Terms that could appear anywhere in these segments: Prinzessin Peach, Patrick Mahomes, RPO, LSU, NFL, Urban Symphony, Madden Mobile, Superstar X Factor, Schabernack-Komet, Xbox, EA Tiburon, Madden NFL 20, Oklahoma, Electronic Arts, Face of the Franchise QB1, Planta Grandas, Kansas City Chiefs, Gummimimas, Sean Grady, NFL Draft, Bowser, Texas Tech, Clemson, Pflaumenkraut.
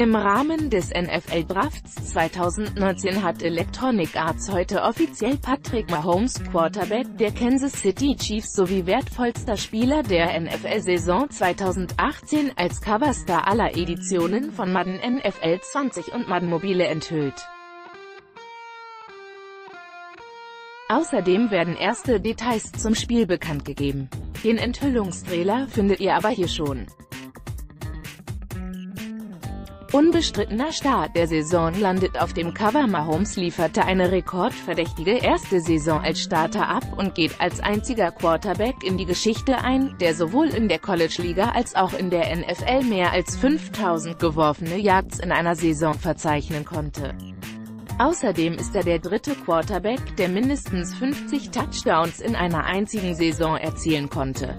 Im Rahmen des NFL-Drafts 2019 hat Electronic Arts heute offiziell Patrick Mahomes, Quarterback der Kansas City Chiefs sowie wertvollster Spieler der NFL-Saison 2018, als Coverstar aller Editionen von Madden NFL 20 und Madden Mobile enthüllt. Außerdem werden erste Details zum Spiel bekannt gegeben. Den Enthüllungstrailer findet ihr aber hier schon. Unbestrittener Start der Saison landet auf dem Cover. Mahomes lieferte eine rekordverdächtige erste Saison als Starter ab und geht als einziger Quarterback in die Geschichte ein, der sowohl in der College-Liga als auch in der NFL mehr als 5000 geworfene Yards in einer Saison verzeichnen konnte. Außerdem ist er der dritte Quarterback, der mindestens 50 Touchdowns in einer einzigen Saison erzielen konnte.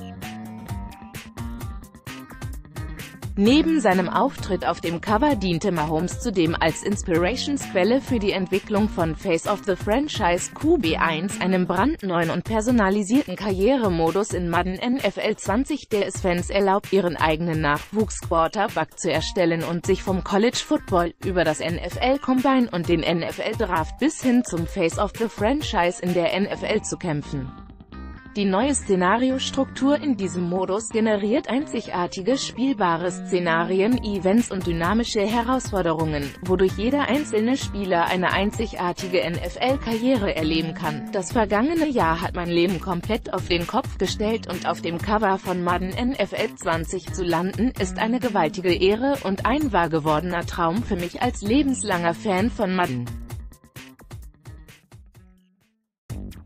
Neben seinem Auftritt auf dem Cover diente Mahomes zudem als Inspirationsquelle für die Entwicklung von Face of the Franchise QB1, einem brandneuen und personalisierten Karrieremodus in Madden NFL 20, der es Fans erlaubt, ihren eigenen Nachwuchs-Quarterback zu erstellen und sich vom College Football über das NFL Combine und den NFL Draft bis hin zum Face of the Franchise in der NFL zu kämpfen. Die neue Szenariostruktur in diesem Modus generiert einzigartige spielbare Szenarien, Events und dynamische Herausforderungen, wodurch jeder einzelne Spieler eine einzigartige NFL-Karriere erleben kann. Das vergangene Jahr hat mein Leben komplett auf den Kopf gestellt und auf dem Cover von Madden NFL 20 zu landen, ist eine gewaltige Ehre und ein wahr gewordener Traum für mich als lebenslanger Fan von Madden.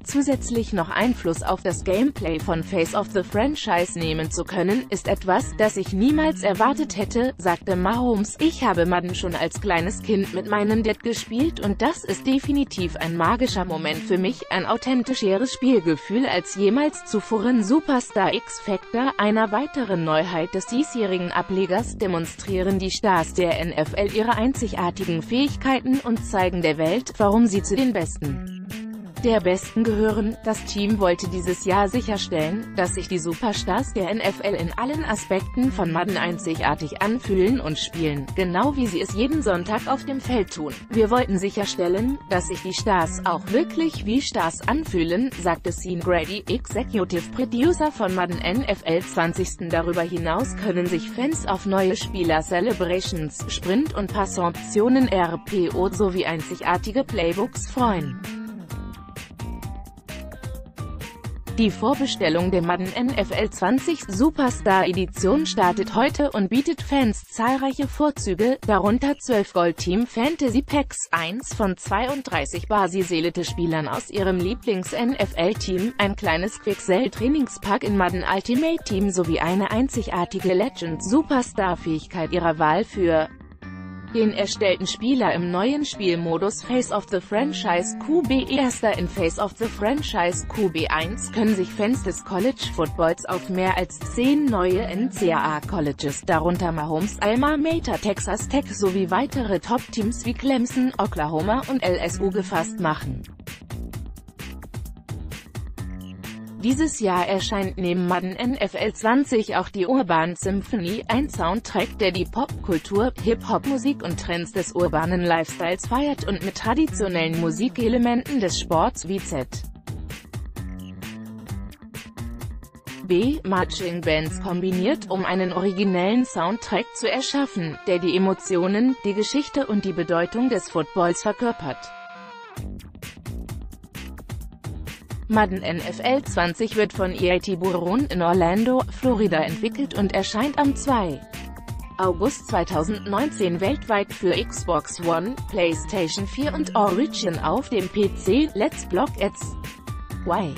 Zusätzlich noch Einfluss auf das Gameplay von Face of the Franchise nehmen zu können, ist etwas, das ich niemals erwartet hätte, sagte Mahomes. Ich habe Madden schon als kleines Kind mit meinem Dad gespielt und das ist definitiv ein magischer Moment für mich, ein authentischeres Spielgefühl als jemals zuvor. In Superstar X Factor, einer weiteren Neuheit des diesjährigen Ablegers, demonstrieren die Stars der NFL ihre einzigartigen Fähigkeiten und zeigen der Welt, warum sie zu den Besten gehören. Das Team wollte dieses Jahr sicherstellen, dass sich die Superstars der NFL in allen Aspekten von Madden einzigartig anfühlen und spielen, genau wie sie es jeden Sonntag auf dem Feld tun. Wir wollten sicherstellen, dass sich die Stars auch wirklich wie Stars anfühlen, sagte Sean Grady, Executive Producer von Madden NFL 20. Darüber hinaus können sich Fans auf neue Spieler-Celebrations, Sprint- und Passoptionen RPO sowie einzigartige Playbooks freuen. Die Vorbestellung der Madden NFL 20 Superstar Edition startet heute und bietet Fans zahlreiche Vorzüge, darunter 12 Gold Team Fantasy Packs, 1 von 32 basiselierte Spielern aus ihrem Lieblings-NFL-Team, ein kleines Quick-Sell-Trainingspack in Madden Ultimate Team sowie eine einzigartige Legend-Superstar-Fähigkeit ihrer Wahl für den erstellten Spieler im neuen Spielmodus Face of the Franchise QB1. In Face of the Franchise QB1 können sich Fans des College Footballs auf mehr als 10 neue NCAA-Colleges, darunter Mahomes' Alma Mater Texas Tech sowie weitere Top-Teams wie Clemson, Oklahoma und LSU gefasst machen. Dieses Jahr erscheint neben Madden NFL 20 auch die Urban Symphony, ein Soundtrack, der die Popkultur, Hip-Hop-Musik und Trends des urbanen Lifestyles feiert und mit traditionellen Musikelementen des Sports wie Marching Bands kombiniert, um einen originellen Soundtrack zu erschaffen, der die Emotionen, die Geschichte und die Bedeutung des Footballs verkörpert. Madden NFL 20 wird von EA Tiburon in Orlando, Florida entwickelt und erscheint am 2. August 2019 weltweit für Xbox One, PlayStation 4 und Origin auf dem PC. Let's Block Ads. Why?